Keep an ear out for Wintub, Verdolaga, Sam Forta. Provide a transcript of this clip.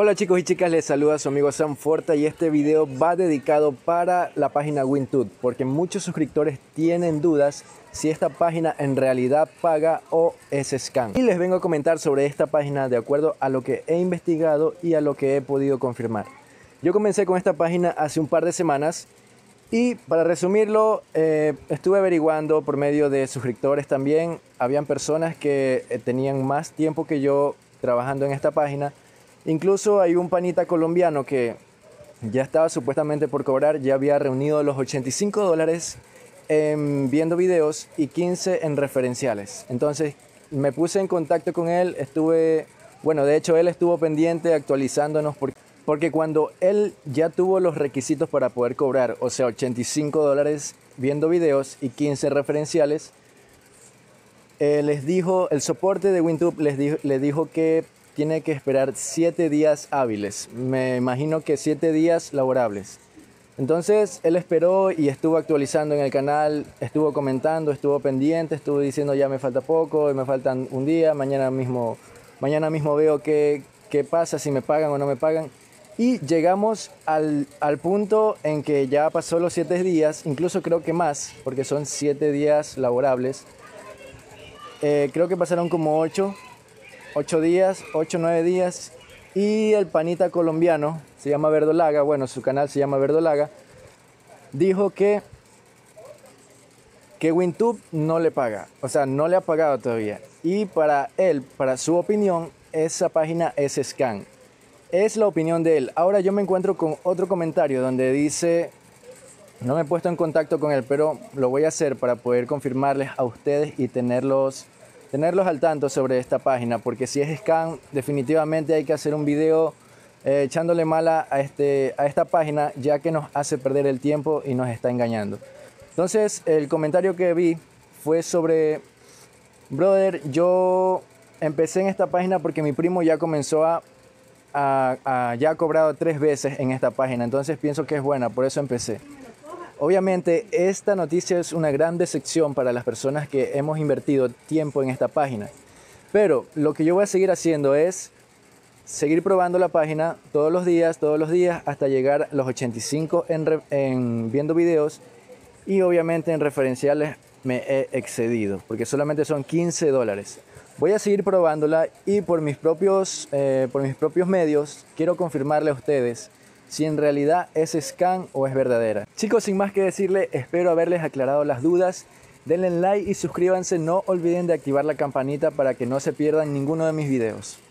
Hola chicos y chicas, les saluda su amigo Sam Forta y este video va dedicado para la página Wintub, porque muchos suscriptores tienen dudas si esta página en realidad paga o es scam. Y les vengo a comentar sobre esta página de acuerdo a lo que he investigado y a lo que he podido confirmar. Yo comencé con esta página hace un par de semanas y para resumirlo, estuve averiguando por medio de suscriptores también. Habían personas que tenían más tiempo que yo trabajando en esta página. Incluso hay un panita colombiano que ya estaba supuestamente por cobrar, ya había reunido los $85 en viendo videos y 15 en referenciales. Entonces me puse en contacto con él, de hecho él estuvo pendiente actualizándonos porque cuando él ya tuvo los requisitos para poder cobrar, o sea, $85 viendo videos y 15 referenciales, les dijo, el soporte de Wintub les dijo que tiene que esperar 7 días hábiles, me imagino que 7 días laborables. Entonces él esperó y estuvo actualizando en el canal, estuvo comentando, estuvo pendiente, estuvo diciendo ya me falta poco, me faltan un día, mañana mismo veo qué pasa, si me pagan o no me pagan. Y llegamos al punto en que ya pasó los 7 días, incluso creo que más, porque son 7 días laborables. Creo que pasaron como 8 días, 8 o 9 días, y el panita colombiano, se llama Verdolaga, bueno, su canal se llama Verdolaga, dijo que Wintub no le paga, o sea, no le ha pagado todavía, y para él, para su opinión, esa página es scam. Es la opinión de él. Ahora yo me encuentro con otro comentario donde dice, no me he puesto en contacto con él, pero lo voy a hacer para poder confirmarles a ustedes y tenerlos al tanto sobre esta página, porque si es scam definitivamente hay que hacer un video echándole mala a esta página, ya que nos hace perder el tiempo y nos está engañando. Entonces el comentario que vi fue sobre: brother, yo empecé en esta página porque mi primo ya comenzó ya ha cobrado 3 veces en esta página, entonces pienso que es buena, por eso empecé. Obviamente esta noticia es una gran decepción para las personas que hemos invertido tiempo en esta página. Pero lo que yo voy a seguir haciendo es seguir probando la página todos los días hasta llegar a los 85 en viendo videos, y obviamente en referenciales me he excedido porque solamente son $15. Voy a seguir probándola y por mis propios medios quiero confirmarle a ustedes si en realidad es scam o es verdadera. Chicos, sin más que decirle, espero haberles aclarado las dudas. Denle like y suscríbanse. No olviden de activar la campanita para que no se pierdan ninguno de mis videos.